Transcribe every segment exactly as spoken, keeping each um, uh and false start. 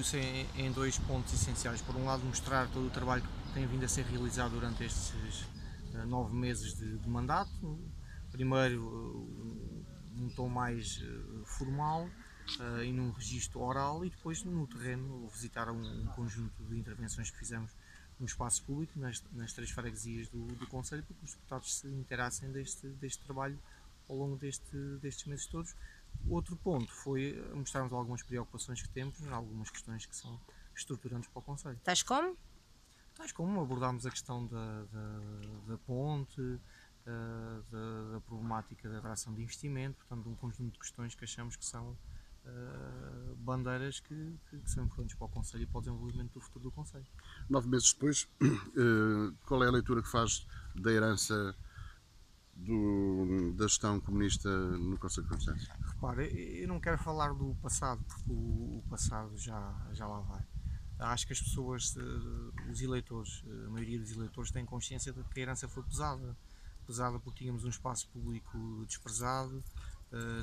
tudo isso em, em dois pontos essenciais. Por um lado, mostrar todo o trabalho que tem vindo a ser realizado durante estes uh, nove meses de, de mandato. Primeiro, uh, num tom mais uh, formal uh, e num registro oral, e depois no terreno visitar um, um conjunto de intervenções que fizemos no espaço público, nas, nas três freguesias do, do Conselho, para que os deputados se interassem deste, deste trabalho ao longo deste, destes meses todos. Outro ponto foi mostrarmos algumas preocupações que temos, algumas questões que são estruturantes para o Conselho. Tais como? Tais como abordámos a questão da, da, da ponte, da, da, da problemática da atração de investimento, portanto um conjunto de questões que achamos que são uh, bandeiras que, que são importantes para o Conselho e para o desenvolvimento do futuro do Conselho. Nove meses depois, uh, qual é a leitura que faz da herança Do, da gestão comunista no Conselho de Constância? Repara, eu não quero falar do passado, porque o, o passado já, já lá vai. Acho que as pessoas, os eleitores, a maioria dos eleitores têm consciência de que a herança foi pesada. Pesada porque tínhamos um espaço público desprezado,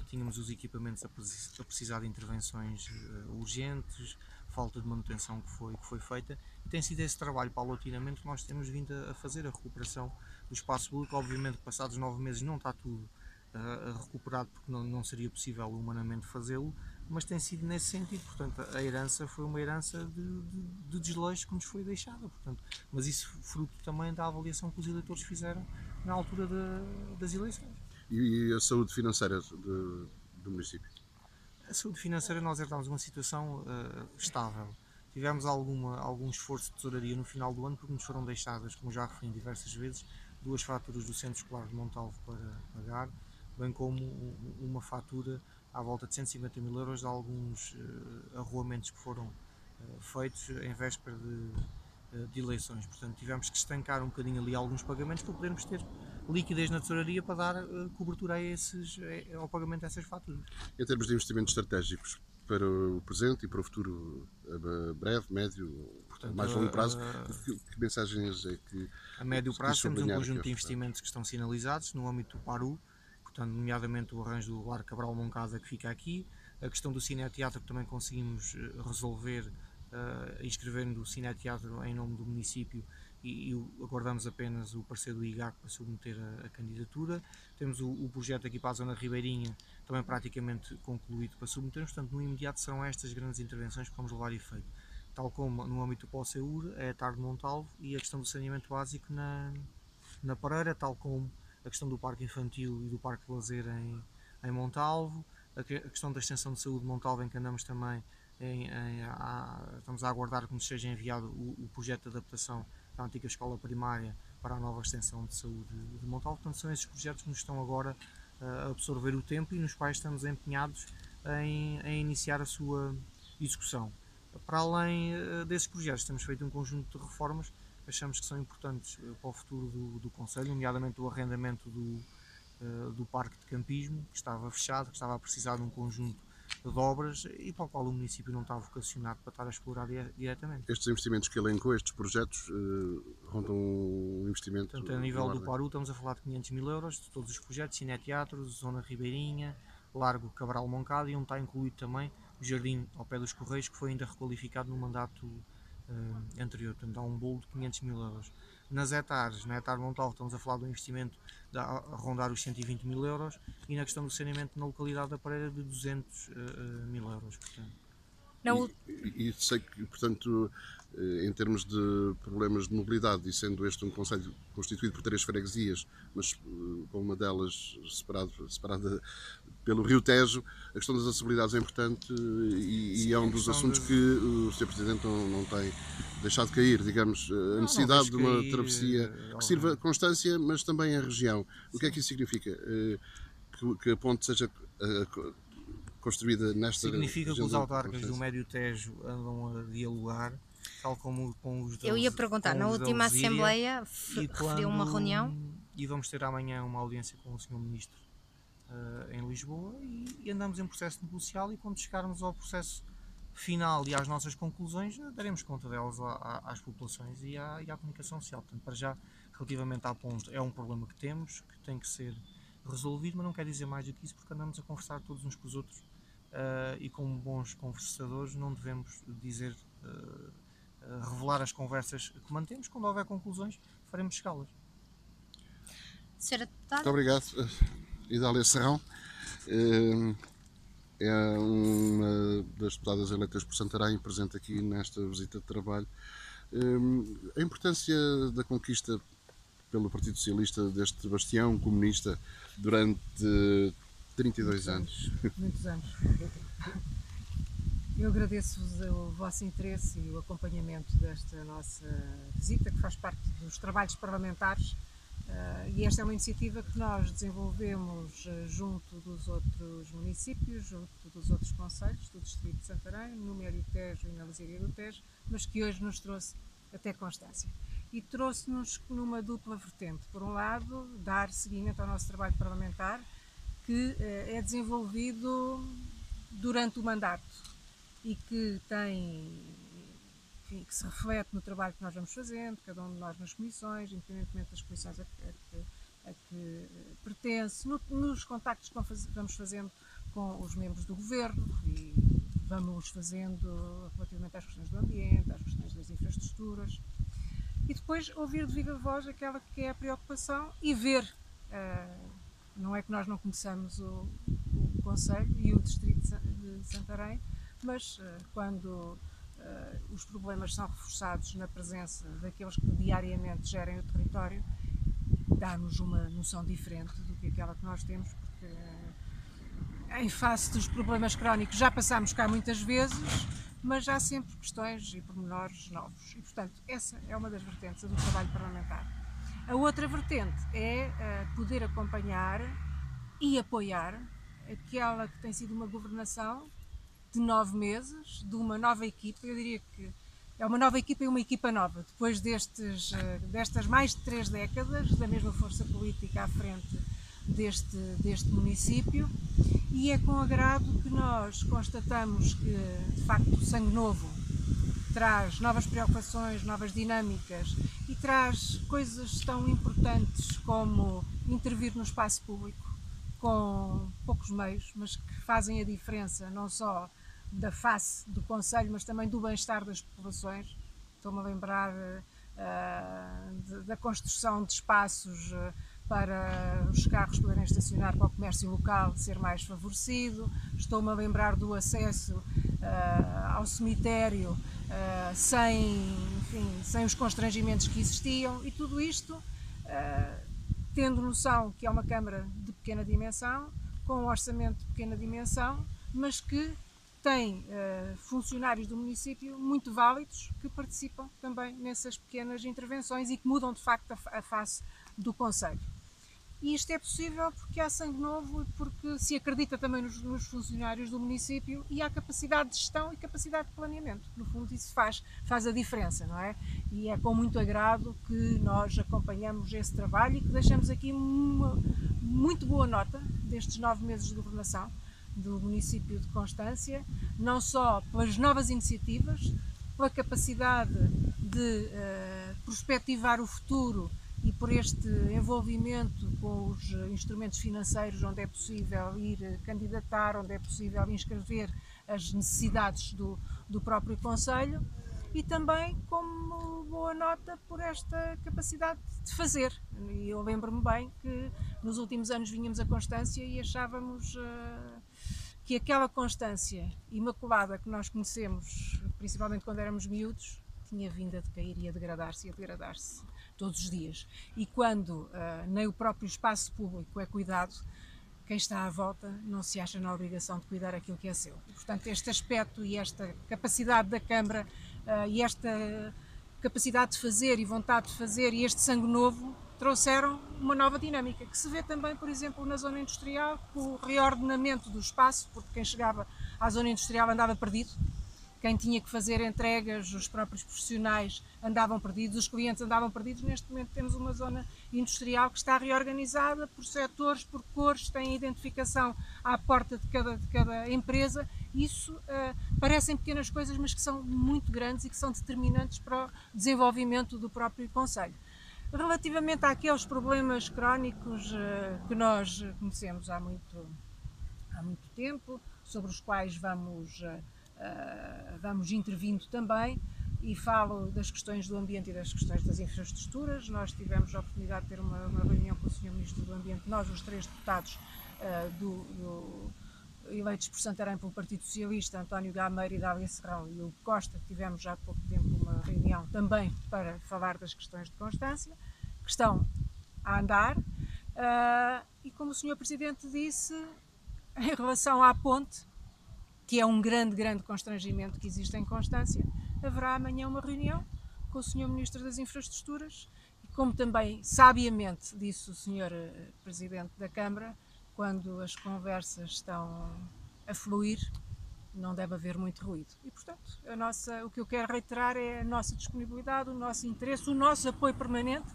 tínhamos os equipamentos a precisar de intervenções urgentes, falta de manutenção que foi, que foi feita, e tem sido esse trabalho paulatinamente que nós temos vindo a fazer, a recuperação do espaço público. Obviamente, passados nove meses não está tudo uh, recuperado, porque não, não seria possível humanamente fazê-lo, mas tem sido nesse sentido. Portanto, a herança foi uma herança de, de, de desleixo que nos foi deixada, portanto, mas isso fruto também da avaliação que os eleitores fizeram na altura de, das eleições. E a saúde financeira do, do município? A saúde financeira, nós herdámos uma situação uh, estável. Tivemos alguma, algum esforço de tesouraria no final do ano, porque nos foram deixadas, como já referi diversas vezes, duas faturas do Centro Escolar de Montalvo para pagar, bem como uma fatura à volta de cento e cinquenta mil euros de alguns uh, arruamentos que foram uh, feitos em véspera de, uh, de eleições. Portanto, tivemos que estancar um bocadinho ali alguns pagamentos para podermos ter liquidez na tesouraria para dar uh, cobertura a esses, a, ao pagamento dessas faturas. Em termos de investimentos estratégicos para o presente e para o futuro a breve, médio, portanto, mais longo prazo, a, que, que mensagens é que... A médio prazo temos um conjunto de investimentos que estão sinalizados no âmbito do Parú, portanto, nomeadamente o arranjo do Lar Cabral Moncada, que fica aqui, a questão do Cine Teatro, que também conseguimos resolver uh, inscrevendo o Cine Teatro em nome do município, e aguardamos apenas o parecer do I G A C para submeter a, a candidatura. Temos o, o projeto aqui para a zona ribeirinha, também praticamente concluído para submetermos. Portanto, no imediato serão estas grandes intervenções que vamos levar a efeito, tal como no âmbito do Pós-Saúde, a Etar de Montalvo e a questão do saneamento básico na, na Pareira, tal como a questão do Parque Infantil e do Parque de Lazer em, em Montalvo, a, que, a questão da extensão de saúde de Montalvo, em que andamos também, em, em, a, estamos a aguardar que nos seja enviado o, o projeto de adaptação da antiga escola primária para a nova extensão de saúde de Montalvo. Portanto, são esses projetos que nos estão agora a absorver o tempo e nos quais estamos empenhados em, em iniciar a sua execução. Para além desses projetos, temos feito um conjunto de reformas que achamos que são importantes para o futuro do, do Conselho, nomeadamente o arrendamento do, do parque de campismo, que estava fechado, que estava a precisar de um conjunto de obras e para o qual o município não está vocacionado para estar a explorar diretamente. Estes investimentos que elencou, estes projetos, uh, rondam um investimento... Portanto, a nível do Parú estamos a falar de quinhentos mil euros de todos os projetos, Cine Teatro, Zona Ribeirinha, Largo Cabral Moncada, e onde está incluído também o Jardim ao Pé dos Correios, que foi ainda requalificado no mandato uh, anterior. Portanto, há um bolo de quinhentos mil euros. Nas hectares, na Etar de Montalvo, estamos a falar de um investimento de, a rondar os cento e vinte mil euros, e na questão do saneamento na localidade da Pareira de duzentos mil euros. Portanto. Não. E, e sei que, portanto, em termos de problemas de mobilidade, e sendo este um concelho constituído por três freguesias, mas com uma delas separado, separada pelo Rio Tejo, a questão das acessibilidades é importante e, Sim, e é um dos assuntos de... que o senhor Presidente não, não tem deixado cair, digamos, a não, necessidade não de uma cair, travessia que sirva a Constância, mas também a região. Sim. O que é que isso significa? Que, que a ponte seja... A, construída nesta Significa que os autarcas do Médio Tejo andam a dialogar, tal como com os da Eu ia perguntar, na última Luziria, Assembleia referiu uma reunião? E vamos ter amanhã uma audiência com o senhor Ministro uh, em Lisboa, e, e andamos em processo negocial, e quando chegarmos ao processo final e às nossas conclusões, daremos conta delas a, a, às populações e à, e à comunicação social. Portanto, para já, relativamente à ponte, é um problema que temos, que tem que ser resolvido, mas não quer dizer mais do que isso, porque andamos a conversar todos uns com os outros uh, e como bons conversadores não devemos dizer, uh, uh, revelar as conversas que mantemos. Quando houver conclusões, faremos chegá-las. senhora Deputada. Muito obrigado. Idália Serrão é uma das deputadas eleitas por Santarém, presente aqui nesta visita de trabalho. A importância da conquista pelo Partido Socialista deste bastião comunista durante trinta e dois anos. Muitos anos. Eu agradeço-vos o vosso interesse e o acompanhamento desta nossa visita, que faz parte dos trabalhos parlamentares. Uh, e esta é uma iniciativa que nós desenvolvemos uh, junto dos outros municípios, junto dos outros concelhos do distrito de Santarém, no Médio Tejo e na Luziria do Tejo, mas que hoje nos trouxe até Constância. E trouxe-nos numa dupla vertente. Por um lado, dar seguimento ao nosso trabalho parlamentar, que uh, é desenvolvido durante o mandato e que tem... que se reflete no trabalho que nós vamos fazendo, cada um de nós nas comissões, independentemente das comissões a que, a que pertence, no, nos contactos que vamos fazendo com os membros do governo e vamos fazendo relativamente às questões do ambiente, às questões das infraestruturas. E depois ouvir de viva voz aquela que é a preocupação e ver. Não é que nós não conheçamos o, o Conselho e o Distrito de Santarém, mas quando... Uh, os problemas são reforçados na presença daqueles que diariamente gerem o território, dá-nos uma noção diferente do que aquela que nós temos, porque uh, em face dos problemas crónicos já passámos cá muitas vezes, mas há sempre questões e pormenores novos. E, portanto, essa é uma das vertentes do trabalho parlamentar. A outra vertente é uh, poder acompanhar e apoiar aquela que tem sido uma governação de nove meses, de uma nova equipa. Eu diria que é uma nova equipa e uma equipa nova, depois destes, destas mais de três décadas, da mesma força política à frente deste, deste município, e é com agrado que nós constatamos que, de facto, o sangue novo traz novas preocupações, novas dinâmicas e traz coisas tão importantes como intervir no espaço público, com poucos meios, mas que fazem a diferença não só da face do Conselho, mas também do bem-estar das populações. Estou-me a lembrar uh, de, da construção de espaços uh, para os carros poderem estacionar, para o comércio local ser mais favorecido. Estou-me a lembrar do acesso uh, ao cemitério uh, sem, enfim, sem os constrangimentos que existiam, e tudo isto uh, tendo noção que é uma Câmara de pequena dimensão, com um orçamento de pequena dimensão, mas que tem uh, funcionários do município muito válidos que participam também nessas pequenas intervenções e que mudam de facto a, a face do Conselho. E isto é possível porque há sangue novo e porque se acredita também nos, nos funcionários do município, e há capacidade de gestão e capacidade de planeamento. No fundo, isso faz, faz a diferença, não é? E é com muito agrado que nós acompanhamos esse trabalho e que deixamos aqui uma muito boa nota destes nove meses de governação do município de Constância, não só pelas novas iniciativas, pela capacidade de uh, prospectivar o futuro e por este envolvimento com os instrumentos financeiros, onde é possível ir candidatar, onde é possível inscrever as necessidades do, do próprio Conselho, e também como boa nota por esta capacidade de fazer. E eu lembro-me bem que nos últimos anos vinhamos a Constância e achávamos uh, que aquela Constância imaculada que nós conhecemos, principalmente quando éramos miúdos, tinha vindo a decair e a degradar-se e a degradar-se todos os dias. E quando uh, nem o próprio espaço público é cuidado, quem está à volta não se acha na obrigação de cuidar aquilo que é seu. E, portanto, este aspecto e esta capacidade da Câmara uh, e esta capacidade de fazer e vontade de fazer e este sangue novo trouxeram uma nova dinâmica, que se vê também, por exemplo, na zona industrial, com o reordenamento do espaço, porque quem chegava à zona industrial andava perdido. Quem tinha que fazer entregas, os próprios profissionais andavam perdidos, os clientes andavam perdidos. Neste momento temos uma zona industrial que está reorganizada por setores, por cores, tem identificação à porta de cada, de cada empresa. Isso uh, parecem pequenas coisas, mas que são muito grandes e que são determinantes para o desenvolvimento do próprio Conselho. Relativamente àqueles problemas crónicos uh, que nós conhecemos há muito, há muito tempo, sobre os quais vamos, uh, vamos intervindo também, e falo das questões do ambiente e das questões das infraestruturas. Nós tivemos a oportunidade de ter uma, uma reunião com o senhor Ministro do Ambiente, nós, os três deputados uh, do, do eleitos por Santarém pelo Partido Socialista, António Gámeiro, Idália Serrão e o Costa. Tivemos já há pouco tempo uma reunião também para falar das questões de Constância, que estão a andar, uh, e como o senhor Presidente disse, em relação à ponte, que é um grande, grande constrangimento que existe em Constância, haverá amanhã uma reunião com o senhor Ministro das Infraestruturas, e como também sabiamente disse o senhor Presidente da Câmara, quando as conversas estão a fluir, não deve haver muito ruído. E, portanto, a nossa, o que eu quero reiterar é a nossa disponibilidade, o nosso interesse, o nosso apoio permanente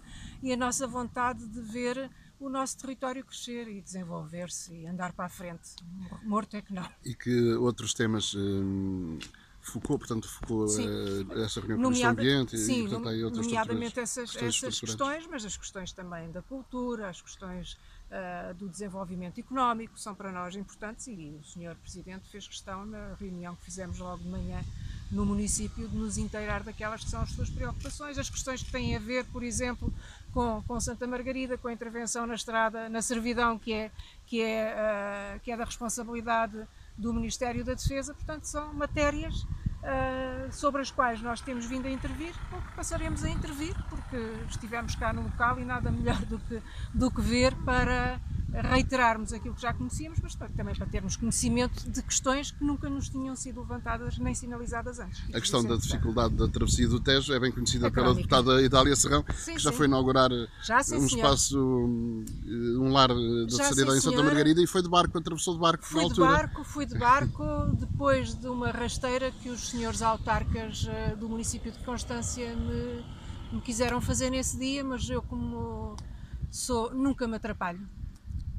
e a nossa vontade de ver o nosso território crescer e desenvolver-se e andar para a frente. Morto é que não. E que outros temas hum, focou, portanto, focou essa reunião com o ambiente? Sim, e, portanto, há outras, nomeadamente essas questões, essas questões, mas as questões também da cultura, as questões Uh, do desenvolvimento económico são para nós importantes, e o senhor Presidente fez questão, na reunião que fizemos logo de manhã no município, de nos inteirar daquelas que são as suas preocupações, as questões que têm a ver, por exemplo, com, com Santa Margarida, com a intervenção na estrada, na servidão que é, que é, uh, que é da responsabilidade do Ministério da Defesa. Portanto, são matérias uh, sobre as quais nós temos vindo a intervir, ou que passaremos a intervir, que estivemos cá no local, e nada melhor do que, do que ver para reiterarmos aquilo que já conhecíamos, mas também para termos conhecimento de questões que nunca nos tinham sido levantadas nem sinalizadas antes. A questão da dificuldade da travessia do Tejo é bem conhecida pela deputada Idália Serrão, que já foi inaugurar um espaço, um lar de servidão em Santa Margarida, e foi de barco, atravessou de barco na altura. Fui de barco, fui de barco, depois de uma rasteira que os senhores autarcas do município de Constância me me quiseram fazer nesse dia, mas eu, como sou, nunca me atrapalho,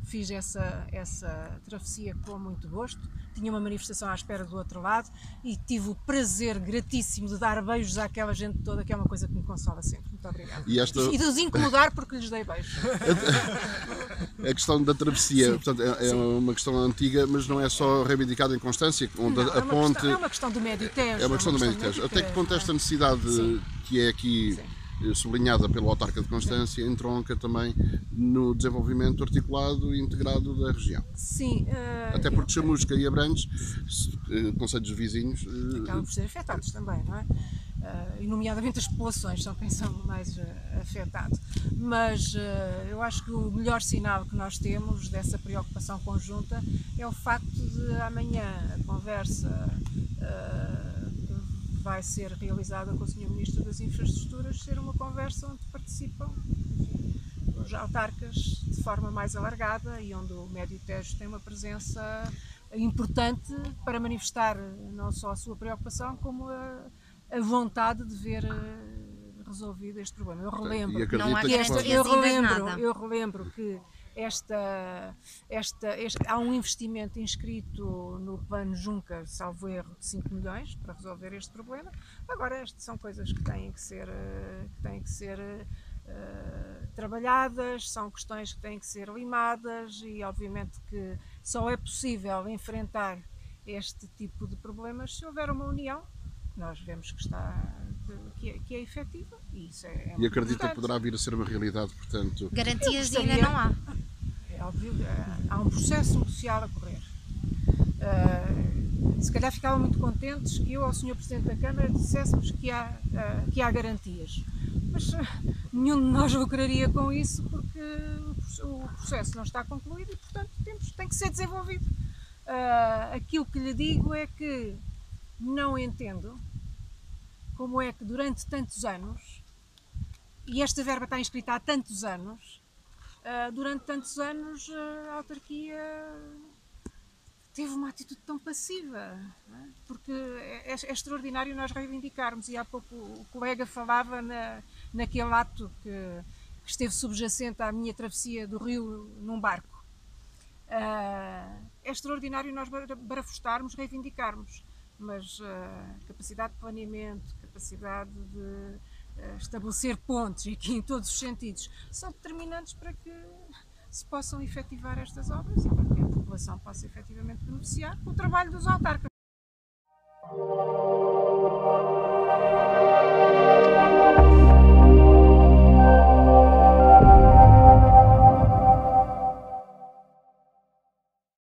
fiz essa, essa travessia com muito gosto. Tinha uma manifestação à espera do outro lado e tive o prazer gratíssimo de dar beijos àquela gente toda, que é uma coisa que me consola sempre. Muito obrigada. E, esta... e de os incomodar porque lhes dei beijos. A questão da travessia, sim, portanto, é, é uma questão antiga, mas não é só reivindicada em Constância, onde não, a é ponte... Questão, é uma questão do Médio Tejo. É uma questão do Médio Tejo. Até que ponto esta necessidade, sim, que é aqui... Sim. sublinhada pelo autarca de Constância, entronca também no desenvolvimento articulado e integrado da região. Sim. Uh, Até porque Chamusca e Abrantes, uh, concelhos vizinhos... Uh, acabam por ser afetados também, não é? Uh, e nomeadamente as populações são quem são mais uh, afetados. Mas uh, eu acho que o melhor sinal que nós temos dessa preocupação conjunta é o facto de amanhã a conversa... Uh, vai ser realizada com o senhor Ministro das Infraestruturas, ser uma conversa onde participam, enfim, os autarcas de forma mais alargada, e onde o Médio Tejo tem uma presença importante para manifestar não só a sua preocupação, como a, a vontade de ver resolvido este problema. Eu relembro, não há que esta, eu relembro, eu relembro que Esta, esta, este, há um investimento inscrito no Plano Juncker, salvo erro, de cinco milhões para resolver este problema. Agora, estas são coisas que têm que ser, que têm que ser uh, trabalhadas, são questões que têm que ser limadas, e obviamente que só é possível enfrentar este tipo de problemas se houver uma união. Nós vemos que está... que é, que é efetiva, e isso é, é e acredita que poderá vir a ser uma realidade, portanto... Garantias ainda não há. É óbvio, há um processo social a correr. Uh, se calhar ficavam muito contentes que eu ao senhor Presidente da Câmara dissessemos que há, uh, que há garantias, mas uh, nenhum de nós lucraria com isso, porque o processo não está concluído e, portanto, temos, tem que ser desenvolvido. Uh, aquilo que lhe digo é que não entendo como é que durante tantos anos, e esta verba está inscrita há tantos anos, uh, durante tantos anos uh, a autarquia teve uma atitude tão passiva, não é? Porque é, é, é extraordinário nós reivindicarmos, e há pouco o colega falava na, naquele ato que, que esteve subjacente à minha travessia do rio num barco. Uh, é extraordinário nós barafustarmos, reivindicarmos, mas uh, capacidade de planeamento, capacidade de uh, estabelecer pontes, aqui em todos os sentidos, são determinantes para que se possam efetivar estas obras e para que a população possa efetivamente beneficiar o trabalho dos autarcas.